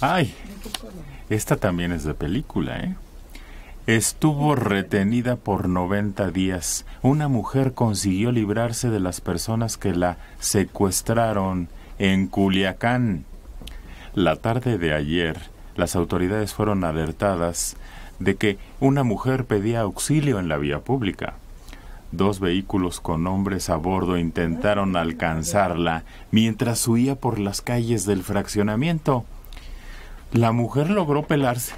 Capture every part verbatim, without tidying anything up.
Ay, esta también es de película, ¿eh? Estuvo retenida por noventa días. Una mujer consiguió librarse de las personas que la secuestraron en Culiacán. La tarde de ayer, las autoridades fueron alertadas de que una mujer pedía auxilio en la vía pública. Dos vehículos con hombres a bordo intentaron alcanzarla mientras huía por las calles del fraccionamiento. La mujer logró pelarse.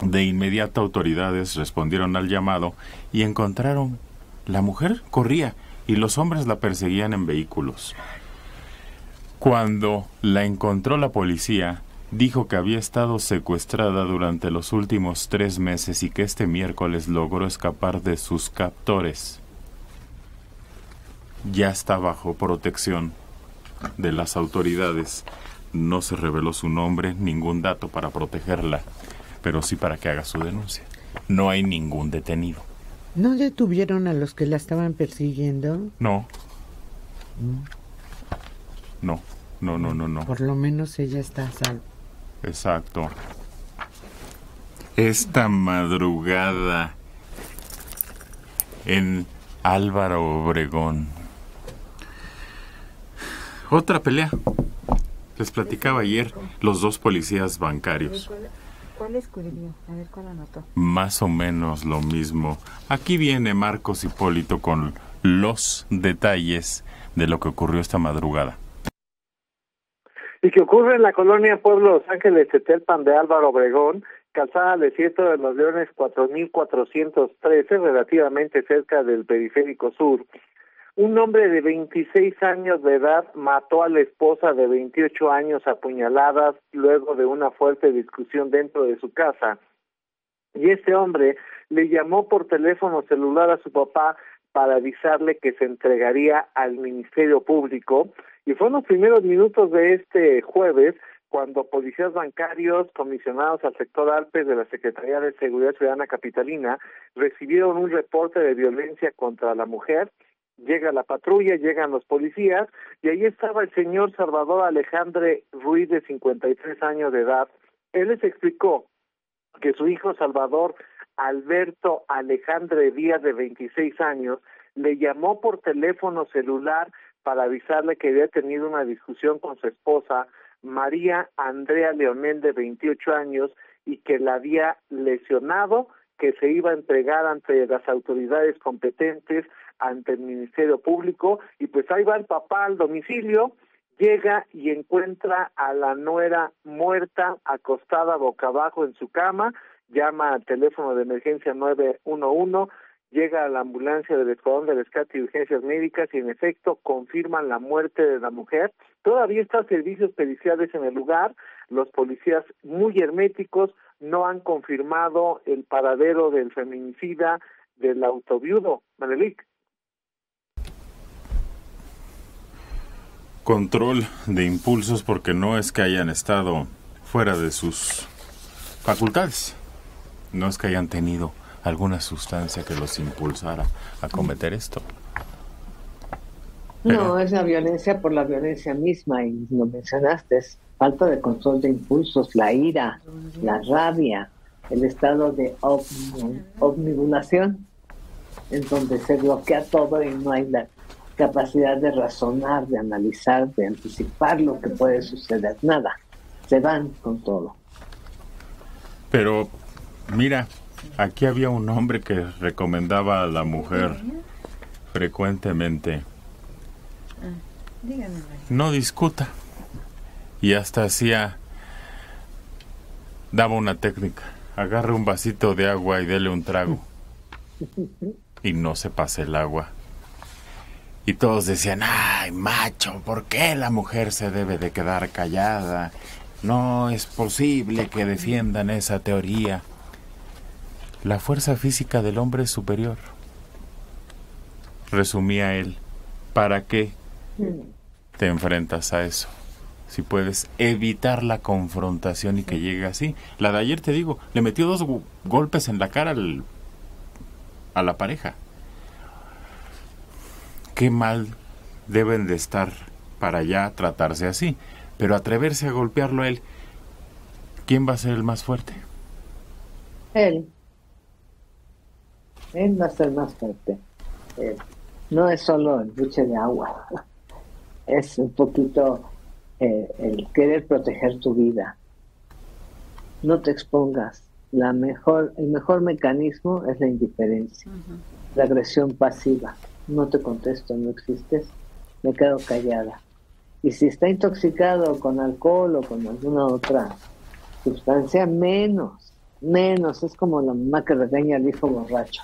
De inmediato, autoridades respondieron al llamado y encontraron... La mujer corría y los hombres la perseguían en vehículos. Cuando la encontró la policía, dijo que había estado secuestrada durante los últimos tres meses y que este miércoles logró escapar de sus captores. Ya está bajo protección de las autoridades. No se reveló su nombre, ningún dato para protegerla, pero sí para que haga su denuncia. No hay ningún detenido. ¿No detuvieron a los que la estaban persiguiendo? No. No, no, no, no, no. Por lo menos ella está a salvo. Exacto. Esta madrugada en Álvaro Obregón. Otra pelea. Les platicaba ayer los dos policías bancarios. ¿Cuál escribió? A ver cuál anotó. Más o menos lo mismo. Aquí viene Marcos Hipólito con los detalles de lo que ocurrió esta madrugada. Y que ocurre en la colonia Pueblo Los Ángeles, Tetelpan de Álvaro Obregón, calzada al desierto de los Leones cuatro mil cuatrocientos trece, relativamente cerca del periférico sur. Un hombre de veintiséis años de edad mató a la esposa de veintiocho años a puñaladas luego de una fuerte discusión dentro de su casa. Y este hombre le llamó por teléfono celular a su papá para avisarle que se entregaría al Ministerio Público. Y fue en los primeros minutos de este jueves cuando policías bancarios comisionados al sector Alpes de la Secretaría de Seguridad Ciudadana Capitalina recibieron un reporte de violencia contra la mujer. Llega la patrulla, llegan los policías, y ahí estaba el señor Salvador Alejandre Ruiz, de cincuenta y tres años de edad. Él les explicó que su hijo Salvador Alberto Alejandre Díaz, de veintiséis años, le llamó por teléfono celular para avisarle que había tenido una discusión con su esposa, María Andrea Leonel, de veintiocho años, y que la había lesionado, que se iba a entregar ante las autoridades competentes, ante el Ministerio Público. Y pues ahí va el papá al domicilio, llega y encuentra a la nuera muerta, acostada boca abajo en su cama. Llama al teléfono de emergencia nueve uno uno, llega a la ambulancia del Escuadrón de Rescate y Urgencias Médicas y en efecto confirman la muerte de la mujer. Todavía están servicios periciales en el lugar, los policías muy herméticos, no han confirmado el paradero del feminicida, del autoviudo. Manelik. Control de impulsos, porque no es que hayan estado fuera de sus facultades, no es que hayan tenido alguna sustancia que los impulsara a cometer esto. Pero... No, es la violencia por la violencia misma, y lo mencionaste, es falta de control de impulsos, la ira, la rabia, el estado de omnibulación, en donde se bloquea todo y no hay la capacidad de razonar, de analizar, de anticipar lo que puede suceder. Nada, se van con todo. Pero mira, aquí había un hombre que recomendaba a la mujer frecuentemente: no discuta, y hasta hacía, daba una técnica: agarre un vasito de agua y dele un trago y no se pase el agua. Y todos decían: ay, macho, ¿por qué la mujer se debe de quedar callada? No es posible que defiendan esa teoría. La fuerza física del hombre es superior, resumía él. ¿Para qué te enfrentas a eso si puedes evitar la confrontación y que llegue así? La de ayer, te digo, le metió dos golpes en la cara al, a la pareja. Qué mal deben de estar para ya tratarse así. pero atreverse a golpearlo a él, ¿quién va a ser el más fuerte? Él. Él va a ser más fuerte. Eh, no es solo el buche de agua, es un poquito eh, el querer proteger tu vida. No te expongas. La mejor, el mejor mecanismo es la indiferencia, uh-huh. la agresión pasiva. No te contesto, no existes, me quedo callada. Y si está intoxicado con alcohol o con alguna otra sustancia, menos, menos. Es como la mamá que regaña al hijo borracho.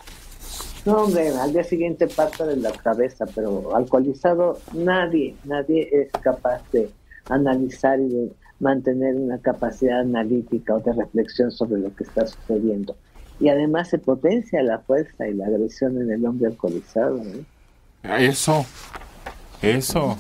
No, hombre, al día siguiente pasa de la cabeza, pero alcoholizado nadie, nadie es capaz de analizar y de mantener una capacidad analítica o de reflexión sobre lo que está sucediendo. Y además se potencia la fuerza y la agresión en el hombre alcoholizado, ¿eh? Eso, eso.